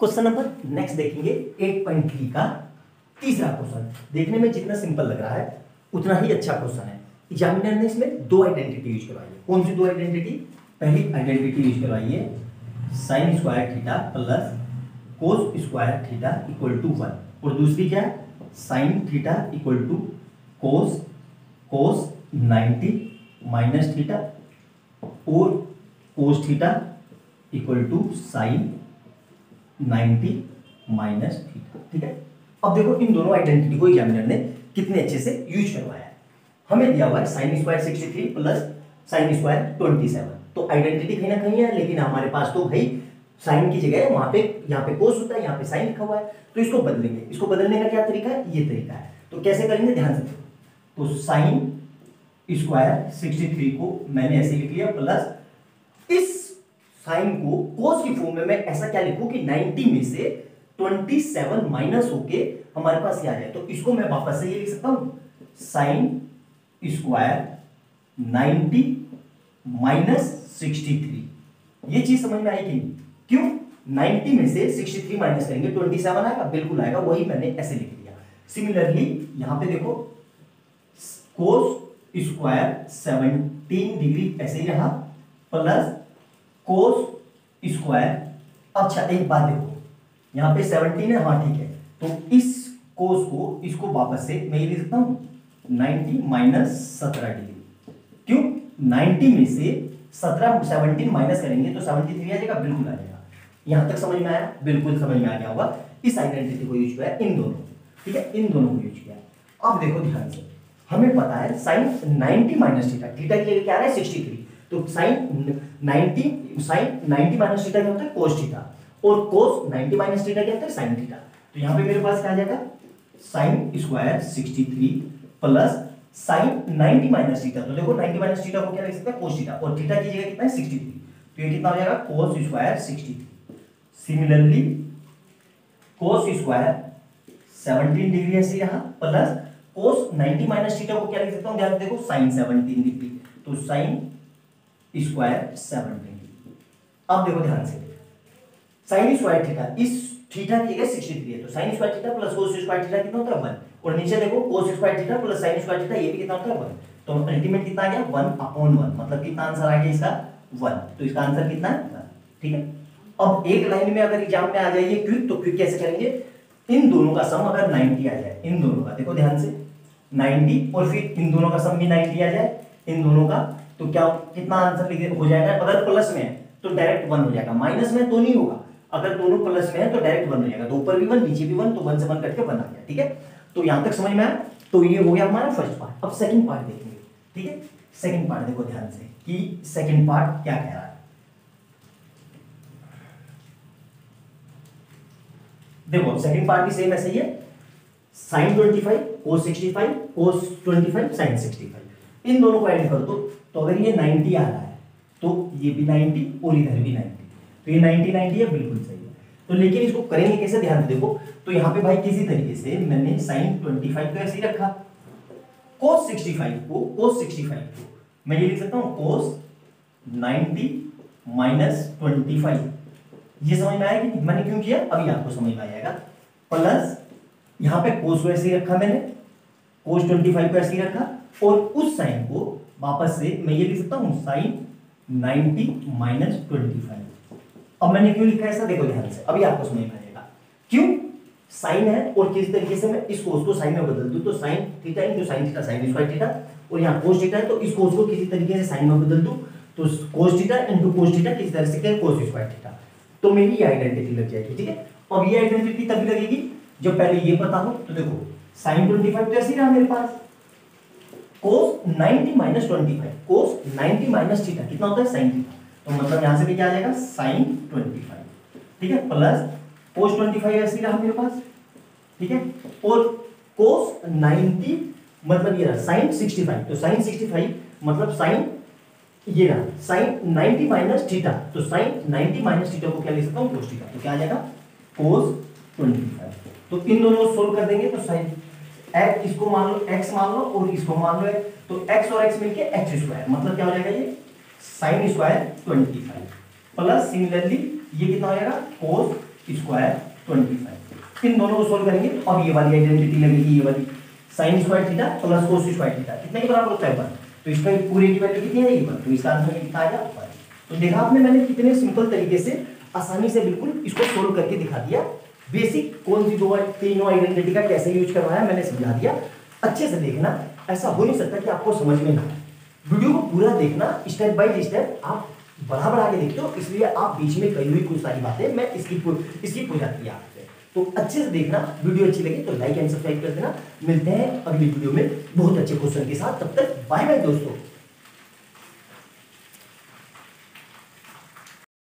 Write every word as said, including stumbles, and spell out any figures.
Question number next देखेंगे आठ point तीन का तीसरा क्वेश्चन। देखने में जितना सिंपल लग रहा है उतना ही अच्छा क्वेश्चन है। एग्जामिनर ने इसमें दो आइडेंटिटी यूज करवाई है। कौन सी दो आइडेंटिटी? पहली आइडेंटिटी यूज करवाई है sine square theta plus cos square theta equal to one, और दूसरी क्या है? Sine theta equal to cos cos ninety minus theta और cos theta equal to sine ninety minus theta. ठीक है, अब देखो इन दोनों आइडेंटिटी को एग्जामिनर ने कितने अच्छे से यूज करवाया है। हमें दिया हुआ है sine square sixty three plus sine square twenty seven, तो आइडेंटिटी कहीं ना कहीं है, लेकिन हमारे पास तो भाई साइन की जगह वहां पे यहाँ पे कोस होता है, यहाँ पे साइन लिखा हुआ है, तो इसको बदलेंगे। इसको बदलने का क्या तरीका है? ये तरीका है। तो कैसे करेंगे, ध्यान से देखो। तो साइन स्क्वायर सिक्सटी थ्री को मैंने ऐसे लिख लिया प्लस इस साइन को कोस की फॉर्म में मैं ऐसा क्या लिखूं कि नब्बे में से सत्ताईस माइनस होके हमारे पास क्या आ जाए, तो इसको मैं वापस से ये लिख सकता हूं साइन स्क्वायर नब्बे माइनस तिरसठ। ये चीज समझ में आई कि नहीं? क्यों? नब्बे में से तिरसठ माइनस करेंगे सत्ताईस आएगा, बिल्कुल आएगा, वही मैंने ऐसे लिख दिया। सिमिलरली यहां पे देखो कोस स्क्वायर सत्रह डिग्री ऐसे ही रहा प्लस कोस स्क्वायर। अच्छा एक बात देखो, यहाँ पे सत्रह है, हाँ ठीक है, तो इस कोस को इसको वापस से मैं लिख सकता हूँ नब्बे माइनस सत्रह डिग्री। क्यों? नब्बे में से सत्रह सत्रह माइनस करेंगे तो तिहत्तर आ जाएगा, बिल्कुल आ जाएगा। यहाँ तक समझ में आया? बिल्कुल समझ में आ गया होगा। इस आइडेंटिटी को यूज किया इन दोनों, ठीक है, इन दोनों को यूज किया। अब देखो ध्यान से, हमें पता है साइन नब्बे माइनस थीटा, थीटा की जगह क्या आ रहा है तिरसठ, तो साइन नब्बे साइन नब्बे माइनस थीटा क्या होता है? कोस थीटा, और कोस नब्बे माइनस थीटा क्या होता है? Sine theta. तो यहाँ पे मेरे पास क्या आ जाएगा साइन स्क्वायर तिरसठ प्लस साइन नब्बे माइनस थीटा, तो देखो नब्बे माइनस थीटा को क्या लिख सकते हैं? कोस थीटा, और थीटा की जगह कितना है? तिरसठ, तो ये कितना हो जाएगा कोस स्क्वायर तिरसठ। सिमिलरली कोस स्क्वायर सत्रह डिग्री ऐसे यहाँ प्लस कोस नब्बे माइनस थीटा को क्या लिख सकता हूँ? ध्यान देखो साइन सत्रह डिग्री, तो साइन स्क्वायर सेवनटीन। अब देखो ध्यान से, साइन स्क्वायर थीटा इस थीटा की जगह तिरसठ है, तो sine square theta plus cos square theta कितना होता है? वन, और नीचे देखो cos square theta plus sine square theta ये भी कितना होता है? वन। तो अल्टीमेट कितना आ गया? वन अपॉन वन, मतलब कितना आंसर आ गया इसका? वन। तो इसका आंसर कितना है? ठीक है। अब एक लाइन में अगर एग्जाम में आ जाइए क्विक, तो क्विक कैसे करेंगे? इन दोनों का सम अगर नब्बे आ जाए, इन दोनों का देखो ध्यान से नब्बे, और फिर इन दोनों का सम भी नब्बे आ जाए इन दोनों का, तो क्या कितना आंसर लिखे हो जाएगा? अगर प्लस में है तो डायरेक्ट वन हो जाएगा, माइनस में तो नहीं होगा। अगर दोनों प्लस में है तो डायरेक्ट वन हो जाएगा, तो ऊपर भी वन नीचे भी वन, तो वन से वन कट के वन आ गया। ठीक है, तो यहां तक समझ में आया? तो ये हो गया हमारा फर्स्ट पार्ट। अब सेकंड पार्ट देखेंगे, ठीक है। सेकंड पार्ट देखो ध्यान से कि सेकंड पार्ट क्या कह रहा है। देखो सेकंड पार्ट भी सेम ऐसे ही है, sine twenty five cos sixty five cos twenty five sine sixty five, इन दोनों को ऐड कर दो, तो अगर ये नब्बे आ रहा है तो ये भी नब्बे और इधर भी नब्बे, तो ये नब्बे नब्बे है, बिल्कुल सही है। तो लेकिन इसको करेंगे कैसे, ध्यान से देखो। तो यहाँ पे भाई किसी तरीके से मैंने साइन पच्चीस को ऐसे ही रखा, कोस पैंसठ को कोस पैंसठ को मैं ये लिख सकता हूँ कोस नब्बे माइनस पच्चीस। ये समझ में आया कि मैंने क्यों किया, अभी आपको समझ में आएगा। प्लस यहाँ पे कोस को ऐसे ही रखा मैंने, कोस पच्चीस को ऐसे ही रखा, और उस साइन को वापस से मैं ये लिख सकता हूँ साइन नब्बे माइनस पच्चीस। अब मैंने क्यों लिखा ऐसा, देखो ध्यान से, अभी आपको समझ में आएगा क्यों। साइन है और किस तरीके से मैं इस कोस को साइन में बदल दूं, तो sine theta into sine theta sine square theta, और यहाँ कोस थीटा है, तो इस कोस को किसी तरीके से साइन में बदल दूं, तो cos theta into cos theta किस तरह से करें कोस स्क्वायर थीटा, तो मेरी आइडेंटिटी लग जाएगी। ठीक है, अब ये आइडेंटिटी तभी लगेगी जब पहले ये पता हो। तो देखो साइन ट्वेंटी फाइव तो ऐसे ही रहा मेरे पास, कोस नब्बे माइनस पच्चीस कोस नब्बे माइनस थीटा कितना होता है? साइन थीटा, तो मतलब यहां से भी क्या आ जाएगा साइन पच्चीस, ठीक है, प्लस कोस पच्चीस ऐसे रहा मेरे पास, ठीक है, और कोस नब्बे मतलब ये रहा साइन पैंसठ, तो साइन पैंसठ मतलब साइन ये रहा साइन नब्बे माइनस थीटा, तो साइन नब्बे माइनस थीटा को क्या लिख सकता हूं? कोस थीटा, तो क्या आ जाएगा कोस पच्चीस। तो इन दोनों को सोल्व कर देंगे, तो साइन x इसको मान लो x मान लो और इसको मान लो, तो x और x मिलके एक्स स्क्वायर, मतलब क्या हो जाएगा ये sine square twenty five plus similarly ये कितना हो जाएगा कोस स्क्वायर ट्वेंटी फाइव। इन दोनों को सोल्व करेंगे और ये वाली आइडेंटिटी लगेगी, ये वाली sine square theta plus cos square theta कितने के बराबर होता है वन। तो इसमें पूरी की वैल्यू कितनी आएगी वन। तो इसका आंसर कितना आएगा वन। तो देखा आपने मैंने कितने सिंपल तरीके से आसानी से बिल्कुल इसको सोल्व करके दिखा दिया। बेसिक कौन सी दो तीनों आइडेंटिटी का कैसे यूज करवाया मैंने समझा दिया। अच्छे से देखना, ऐसा हो नहीं सकता कि आपको समझ में ना आए। वीडियो को पूरा देखना, स्टेप बाय स्टेप आप बढ़ा बढ़ा के देखते हो, इसलिए आप बीच में कही हुई कुछ सारी बातें मैं इसकी इसकी पूजा किया आपसे। तो अच्छे से देखना, वीडियो अच्छी लगे तो लाइक एंड सब्सक्राइब कर देना। मिलते हैं अगली वीडियो में बहुत अच्छे क्वेश्चन के साथ। तब तक बाय बाय दोस्तों।